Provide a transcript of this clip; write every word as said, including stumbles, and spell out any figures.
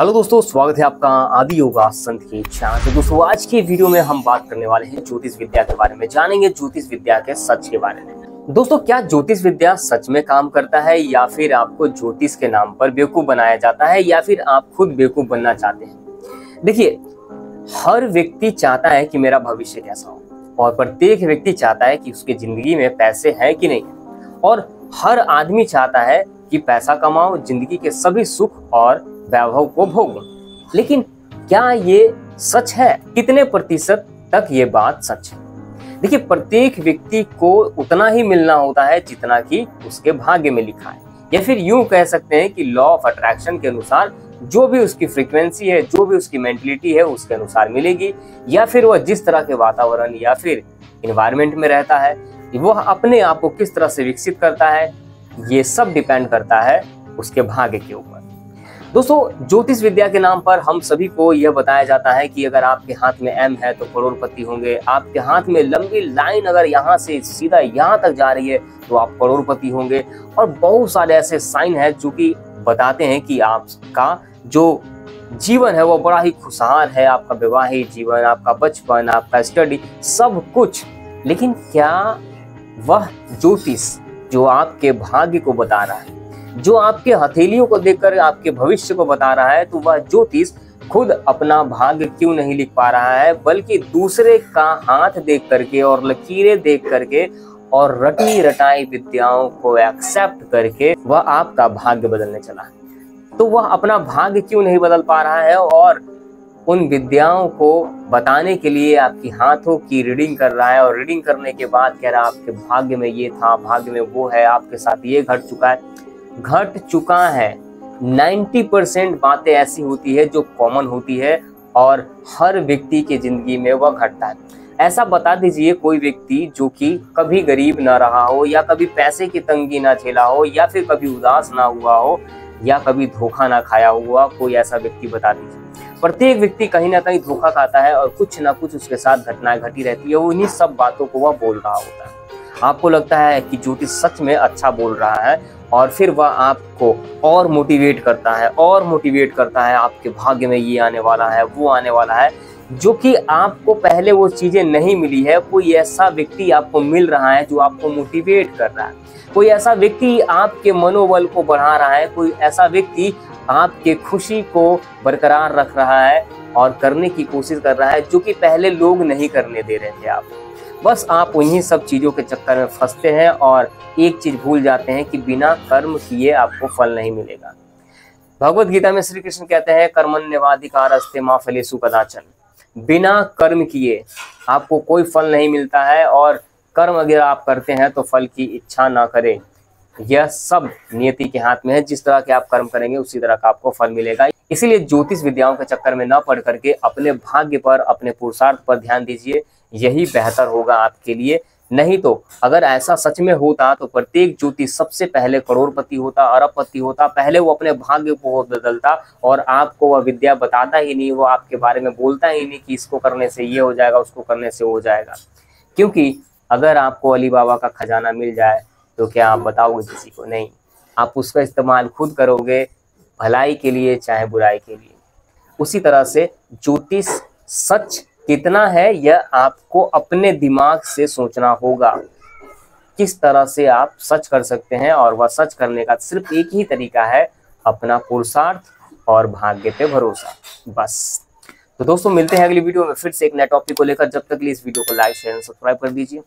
Hello दोस्तों, स्वागत है आपका आदि योगासंत के चैनल। तो दोस्तों आज के वीडियो में हम बात करने वाले हैं ज्योतिष विद्या के बारे में, जानेंगे ज्योतिष विद्या के सच के बारे में। दोस्तों क्या ज्योतिष विद्या सच में काम करता है या फिर आपको ज्योतिष के नाम पर बेवकूफ बनाया जाता है या फिर आप खुद बेवकूफ बनना चाहते हैं। देखिए, हर व्यक्ति चाहता है कि मेरा भविष्य कैसा हो और प्रत्येक व्यक्ति चाहता है कि उसके जिंदगी में पैसे हैं कि नहीं, और हर आदमी चाहता है कि पैसा कमाओ, जिंदगी के सभी सुख और वैभव को भोगो। लेकिन क्या ये सच है? कितने प्रतिशत तक ये बात सच है? देखिए, प्रत्येक व्यक्ति को उतना ही मिलना होता है जितना कि उसके भाग्य में लिखा है, या फिर यूं कह सकते हैं कि लॉ ऑफ अट्रैक्शन के अनुसार जो भी उसकी फ्रीक्वेंसी है, जो भी उसकी मेंटलिटी है, उसके अनुसार मिलेगी। या फिर वह जिस तरह के वातावरण या फिर इन्वायरमेंट में रहता है, वह अपने आप को किस तरह से विकसित करता है, ये सब डिपेंड करता है उसके भाग्य के ऊपर। दोस्तों ज्योतिष विद्या के नाम पर हम सभी को यह बताया जाता है कि अगर आपके हाथ में एम है तो करोड़पति होंगे, आपके हाथ में लंबी लाइन अगर यहाँ से सीधा यहाँ तक जा रही है तो आप करोड़पति होंगे, और बहुत सारे ऐसे साइन हैं जो कि बताते हैं कि आपका जो जीवन है वो बड़ा ही खुशहाल है, आपका वैवाहिक जीवन, आपका बचपन, आपका स्टडी, सब कुछ। लेकिन क्या वह ज्योतिष जो आपके भाग्य को बता रहा है, जो आपके हथेलियों को देखकर आपके भविष्य को बता रहा है, तो वह ज्योतिष खुद अपना भाग्य क्यों नहीं लिख पा रहा है, बल्कि दूसरे का हाथ देख करके और लकीरें देख करके और रटी रटाई विद्याओं को एक्सेप्ट करके वह आपका भाग्य बदलने चला है। तो वह अपना भाग्य क्यों नहीं बदल पा रहा है और उन विद्याओं को बताने के लिए आपकी हाथों की रीडिंग कर रहा है, और रीडिंग करने के बाद कह रहा है आपके भाग्य में ये था, भाग्य में वो है, आपके साथ ये घट चुका है घट चुका है। नब्बे परसेंट बातें ऐसी होती है जो कॉमन होती है और हर व्यक्ति के जिंदगी में वह घटता है। ऐसा बता दीजिए कोई व्यक्ति जो कि कभी गरीब ना रहा हो, या कभी पैसे की तंगी ना झेला हो, या फिर कभी उदास ना हुआ हो, या कभी धोखा ना खाया हुआ, कोई ऐसा व्यक्ति बता दीजिए। प्रत्येक व्यक्ति कहीं ना कहीं धोखा खाता है और कुछ ना कुछ उसके साथ घटनाएं घटी रहती है, वो इन्हीं सब बातों को वह बोल रहा होता है। आपको लगता है कि ज्योतिष सच में अच्छा बोल रहा है, और फिर वह आपको और मोटिवेट करता है और मोटिवेट करता है, आपके भाग्य में ये आने वाला है, वो आने वाला है, जो कि आपको पहले वो चीज़ें नहीं मिली है। कोई ऐसा व्यक्ति आपको मिल रहा है जो आपको मोटिवेट कर रहा है, कोई ऐसा व्यक्ति आपके मनोबल को बढ़ा रहा है, कोई ऐसा व्यक्ति आपके खुशी को बरकरार रख रहा है और करने की कोशिश कर रहा है जो कि पहले लोग नहीं करने दे रहे थे आपको। बस आप उन्हीं सब चीज़ों के चक्कर में फंसते हैं और एक चीज़ भूल जाते हैं कि बिना कर्म किए आपको फल नहीं मिलेगा। भगवत गीता में श्री कृष्ण कहते हैं कर्मण्येवाधिकारस्ते मा फलेषु कदाचन। बिना कर्म किए आपको कोई फल नहीं मिलता है, और कर्म अगर आप करते हैं तो फल की इच्छा ना करें। यह सब नियति के हाथ में है, जिस तरह के आप कर्म करेंगे उसी तरह का आपको फल मिलेगा। इसीलिए ज्योतिष विद्याओं के चक्कर में न पड़ करके अपने भाग्य पर, अपने पुरुषार्थ पर ध्यान दीजिए, यही बेहतर होगा आपके लिए। नहीं तो अगर ऐसा सच में होता तो प्रत्येक ज्योतिष सबसे पहले करोड़पति होता, अरबपति होता, पहले वो अपने भाग्य को बदलता और आपको वह विद्या बताता ही नहीं, वो आपके बारे में बोलता ही नहीं कि इसको करने से ये हो जाएगा, उसको करने से हो जाएगा। क्योंकि अगर आपको अली बाबा का खजाना मिल जाए तो क्या आप बताओगे किसी को? नहीं, आप उसका इस्तेमाल खुद करोगे, भलाई के लिए चाहे बुराई के लिए। उसी तरह से ज्योतिष सच कितना है यह आपको अपने दिमाग से सोचना होगा, किस तरह से आप सच कर सकते हैं। और वह सच करने का सिर्फ एक ही तरीका है, अपना पुरुषार्थ और भाग्य पे भरोसा, बस। तो दोस्तों मिलते हैं अगली वीडियो में फिर से एक नए टॉपिक को लेकर। जब तक के लिए इस वीडियो को लाइक शेयर सब्सक्राइब कर दीजिए।